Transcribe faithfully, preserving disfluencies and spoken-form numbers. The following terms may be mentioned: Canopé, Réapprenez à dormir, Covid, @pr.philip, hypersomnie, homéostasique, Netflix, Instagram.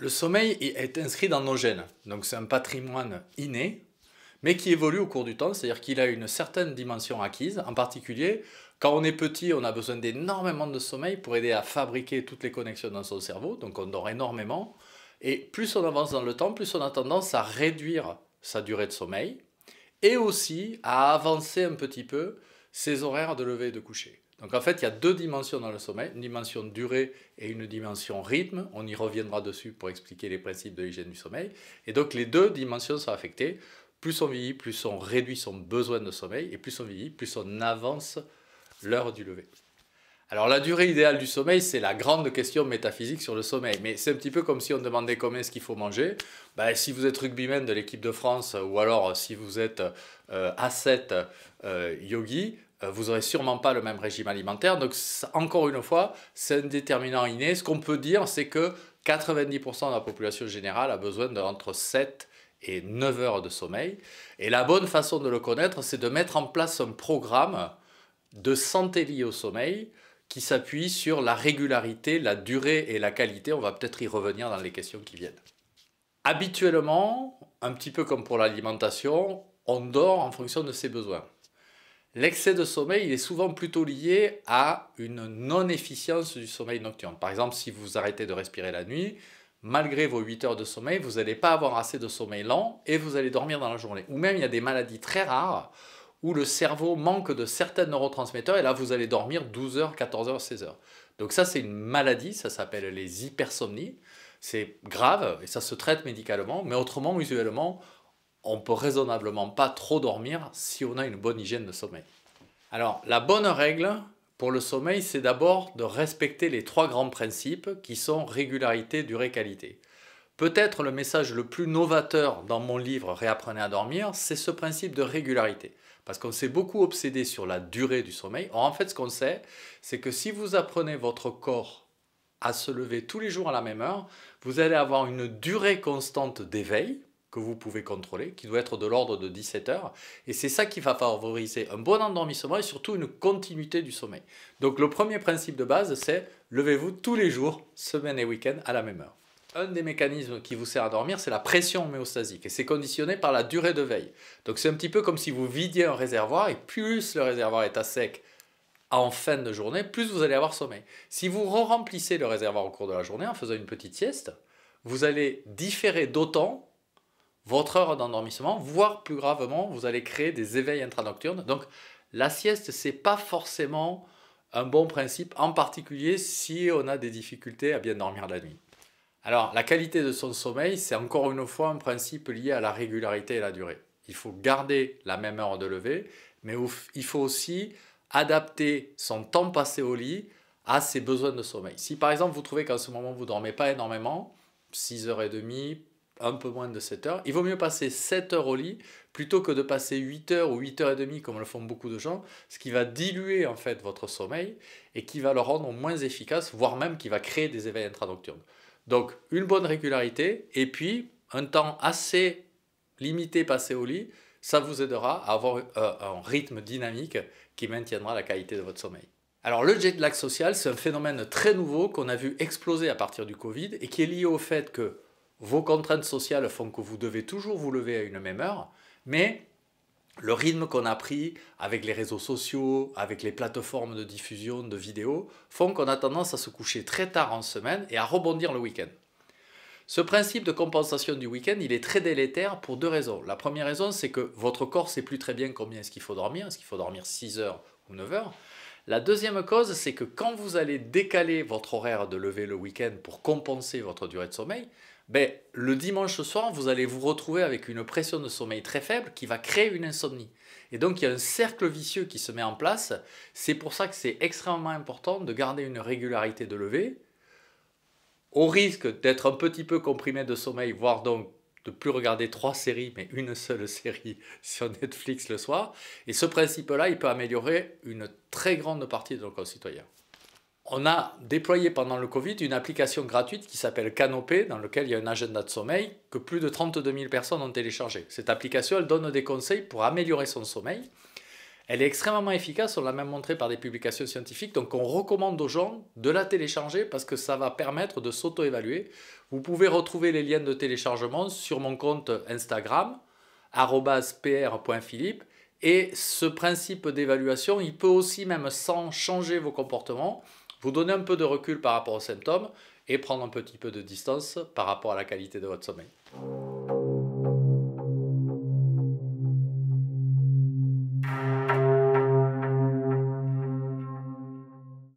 le sommeil est inscrit dans nos gènes, donc c'est un patrimoine inné, mais qui évolue au cours du temps, c'est-à-dire qu'il a une certaine dimension acquise, en particulier quand on est petit, on a besoin d'énormément de sommeil pour aider à fabriquer toutes les connexions dans son cerveau, donc on dort énormément, et plus on avance dans le temps, plus on a tendance à réduire sa durée de sommeil, et aussi à avancer un petit peu ses horaires de lever et de coucher. Donc en fait, il y a deux dimensions dans le sommeil, une dimension durée et une dimension rythme. On y reviendra dessus pour expliquer les principes de l'hygiène du sommeil. Et donc les deux dimensions sont affectées. Plus on vieillit, plus on réduit son besoin de sommeil, et plus on vieillit, plus on avance l'heure du lever. Alors la durée idéale du sommeil, c'est la grande question métaphysique sur le sommeil. Mais c'est un petit peu comme si on demandait combien est-ce qu'il faut manger. Ben, si vous êtes rugbyman de l'équipe de France, ou alors si vous êtes euh, ascète euh, yogi, vous n'aurez sûrement pas le même régime alimentaire. Donc, encore une fois, c'est un déterminant inné. Ce qu'on peut dire, c'est que quatre-vingt-dix pour cent de la population générale a besoin d'entre sept et neuf heures de sommeil. Et la bonne façon de le connaître, c'est de mettre en place un programme de santé lié au sommeil qui s'appuie sur la régularité, la durée et la qualité. On va peut-être y revenir dans les questions qui viennent. Habituellement, un petit peu comme pour l'alimentation, on dort en fonction de ses besoins. L'excès de sommeil, il est souvent plutôt lié à une non-efficience du sommeil nocturne. Par exemple, si vous arrêtez de respirer la nuit, malgré vos huit heures de sommeil, vous n'allez pas avoir assez de sommeil lent et vous allez dormir dans la journée. Ou même, il y a des maladies très rares où le cerveau manque de certains neurotransmetteurs et là, vous allez dormir douze heures, quatorze heures, seize heures. Donc ça, c'est une maladie, ça s'appelle les hypersomnies. C'est grave et ça se traite médicalement, mais autrement, usuellement, on ne peut raisonnablement pas trop dormir si on a une bonne hygiène de sommeil. Alors, la bonne règle pour le sommeil, c'est d'abord de respecter les trois grands principes qui sont régularité, durée, qualité. Peut-être le message le plus novateur dans mon livre « Réapprenez à dormir », c'est ce principe de régularité. Parce qu'on s'est beaucoup obsédé sur la durée du sommeil. Or, en fait, ce qu'on sait, c'est que si vous apprenez votre corps à se lever tous les jours à la même heure, vous allez avoir une durée constante d'éveil, que vous pouvez contrôler, qui doit être de l'ordre de dix-sept heures. Et c'est ça qui va favoriser un bon endormissement et surtout une continuité du sommeil. Donc le premier principe de base, c'est levez-vous tous les jours, semaine et week-end, à la même heure. Un des mécanismes qui vous sert à dormir, c'est la pression homéostasique. Et c'est conditionné par la durée de veille. Donc c'est un petit peu comme si vous vidiez un réservoir et plus le réservoir est à sec en fin de journée, plus vous allez avoir sommeil. Si vous re-remplissez le réservoir au cours de la journée en faisant une petite sieste, vous allez différer d'autant votre heure d'endormissement, voire plus gravement, vous allez créer des éveils intranocturnes. Donc, la sieste, ce n'est pas forcément un bon principe, en particulier si on a des difficultés à bien dormir la nuit. Alors, la qualité de son sommeil, c'est encore une fois un principe lié à la régularité et la durée. Il faut garder la même heure de lever, mais il faut aussi adapter son temps passé au lit à ses besoins de sommeil. Si par exemple, vous trouvez qu'en ce moment, vous ne dormez pas énormément, six heures trente, un peu moins de sept heures. Il vaut mieux passer sept heures au lit plutôt que de passer huit heures ou huit heures et demie comme le font beaucoup de gens, ce qui va diluer en fait votre sommeil et qui va le rendre moins efficace, voire même qui va créer des éveils intranocturnes. Donc une bonne régularité et puis un temps assez limité passé au lit, ça vous aidera à avoir un rythme dynamique qui maintiendra la qualité de votre sommeil. Alors le jet lag social, c'est un phénomène très nouveau qu'on a vu exploser à partir du Covid et qui est lié au fait que vos contraintes sociales font que vous devez toujours vous lever à une même heure, mais le rythme qu'on a pris avec les réseaux sociaux, avec les plateformes de diffusion de vidéos, font qu'on a tendance à se coucher très tard en semaine et à rebondir le week-end. Ce principe de compensation du week-end, il est très délétère pour deux raisons. La première raison, c'est que votre corps ne sait plus très bien combien est-ce qu'il faut dormir, est-ce qu'il faut dormir six heures ou neuf heures. La deuxième cause, c'est que quand vous allez décaler votre horaire de lever le week-end pour compenser votre durée de sommeil, ben, le dimanche soir, vous allez vous retrouver avec une pression de sommeil très faible qui va créer une insomnie. Et donc, il y a un cercle vicieux qui se met en place. C'est pour ça que c'est extrêmement important de garder une régularité de lever, au risque d'être un petit peu comprimé de sommeil, voire donc de ne plus regarder trois séries, mais une seule série sur Netflix le soir. Et ce principe-là, il peut améliorer une très grande partie de nos concitoyens. On a déployé pendant le Covid une application gratuite qui s'appelle Canopé, dans laquelle il y a un agenda de sommeil que plus de trente-deux mille personnes ont téléchargé. Cette application, elle donne des conseils pour améliorer son sommeil. Elle est extrêmement efficace, on l'a même montré par des publications scientifiques, donc on recommande aux gens de la télécharger parce que ça va permettre de s'auto-évaluer. Vous pouvez retrouver les liens de téléchargement sur mon compte Instagram, arobase p r point philip, et ce principe d'évaluation, il peut aussi, même sans changer vos comportements, vous donner un peu de recul par rapport aux symptômes et prendre un petit peu de distance par rapport à la qualité de votre sommeil.